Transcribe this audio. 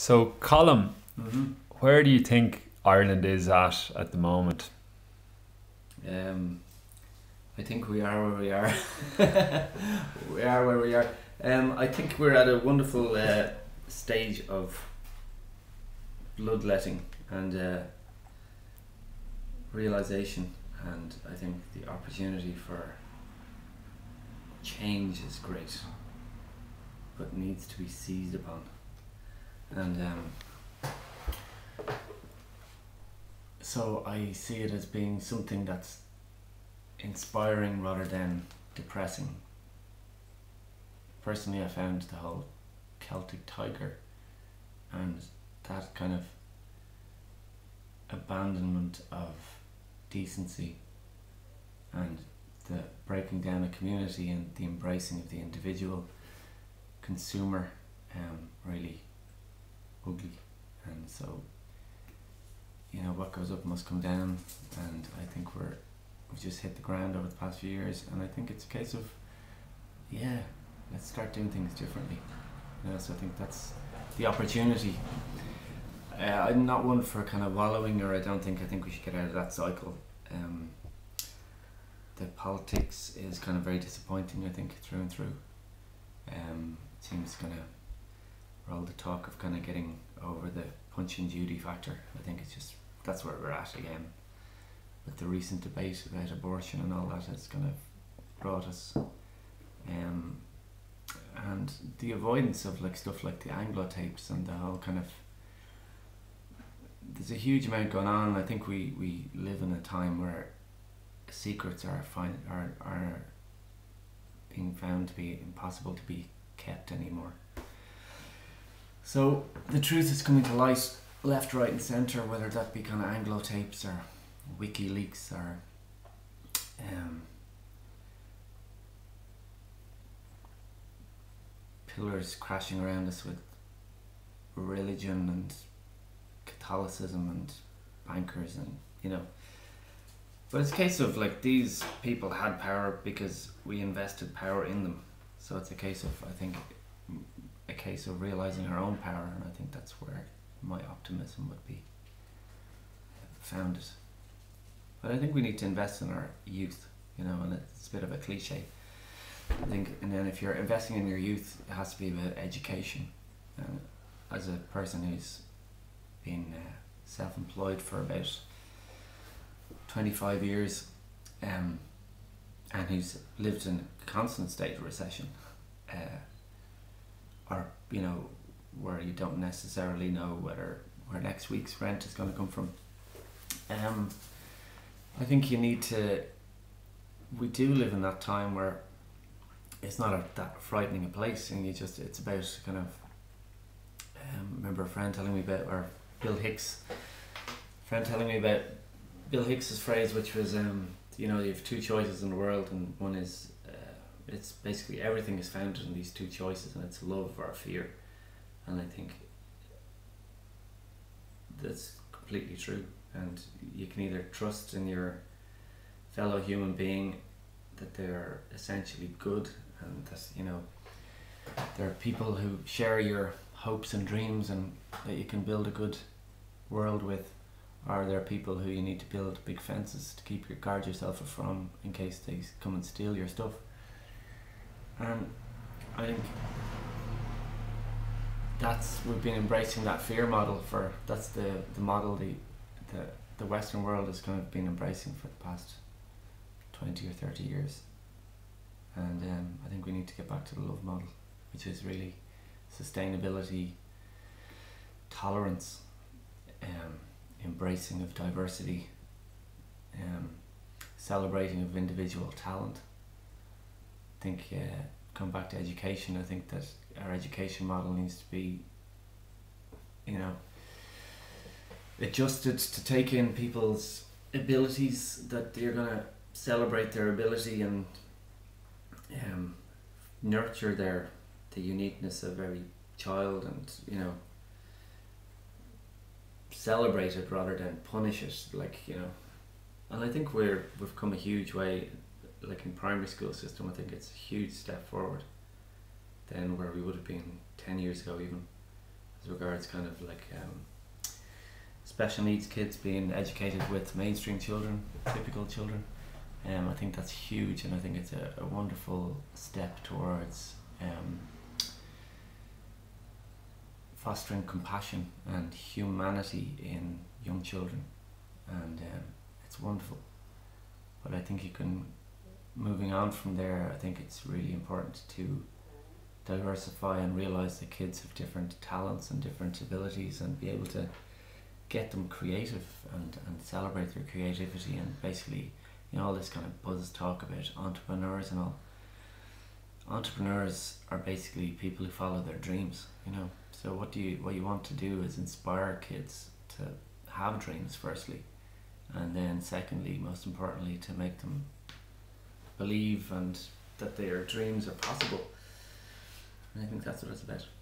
So Colm, where do you think Ireland is at the moment? I think we are where we are. We are where we are. I think we're at a wonderful stage of bloodletting and realization, and I think the opportunity for change is great, but needs to be seized upon. And so I see it as being something that's inspiring rather than depressing. Personally, I found the whole Celtic Tiger and that kind of abandonment of decency and the breaking down of community and the embracing of the individual consumer really ugly. And so, you know, what goes up must come down, and I think we've just hit the ground over the past few years, and I think it's a case of, yeah, let's start doing things differently. You know, so I think that's the opportunity. I'm not one for kind of wallowing, or I think we should get out of that cycle. The politics is kind of very disappointing, I think, through and through. It seems kind of, all the talk of kind of getting over the punch and Judy factor. I think it's just, that's where we're at again. But the recent debate about abortion and all that has kind of brought us. And the avoidance of like stuff like the Anglo tapes and the whole kind of, there's a huge amount going on. I think we live in a time where secrets are being found to be impossible to be kept anymore. So the truth is coming to light left, right and centre, whether that be kind of Anglo tapes or WikiLeaks or pillars crashing around us with religion and Catholicism and bankers and, you know. But it's a case of like, these people had power because we invested power in them. So it's a case of, I think, a case of realizing our own power, and I think that's where my optimism would be founded. But I think we need to invest in our youth, you know, and it's a bit of a cliche, I think. And then if you're investing in your youth, it has to be about education. And as a person who's been self-employed for about 25 years and who's lived in a constant state of recession, or, you know, where you don't necessarily know where next week's rent is going to come from. I think you need to, we do live in that time where it's not that frightening a place, and you just, it's about kind of, I remember a friend telling me about, or Bill Hicks, a friend telling me about Bill Hicks's phrase, which was, you know, you have two choices in the world, and one is, it's basically everything is founded on these two choices, and it's love or fear. And I think that's completely true, and you can either trust in your fellow human being that they're essentially good, and that, you know, there are people who share your hopes and dreams and that you can build a good world with, or there are people who you need to build big fences to keep your, guard yourself from in case they come and steal your stuff. And I think that's, we've been embracing that fear model for, that's the model the Western world has kind of been embracing for the past 20 or 30 years. And I think we need to get back to the love model, which is really sustainability, tolerance, embracing of diversity, celebrating of individual talent. I think, come back to education, I think that our education model needs to be, you know, adjusted to take in people's abilities, that they're going to celebrate their ability and nurture the uniqueness of every child, and, you know, celebrate it rather than punish it, like, you know. And I think we've come a huge way. Like in primary school system, I think it's a huge step forward than where we would have been 10 years ago, even as regards towards kind of like special needs kids being educated with mainstream children, typical children. I think that's huge, and I think it's a wonderful step towards fostering compassion and humanity in young children, and it's wonderful. But I think you can, moving on from there, I think it's really important to diversify and realise that kids have different talents and different abilities, and be able to get them creative and celebrate their creativity. And basically, you know, all this kind of buzz talk about entrepreneurs and all. Entrepreneurs are basically people who follow their dreams, you know. So what you want to do is inspire kids to have dreams firstly, and then secondly, most importantly, to make them believe and that their dreams are possible. And I think that's what it's about.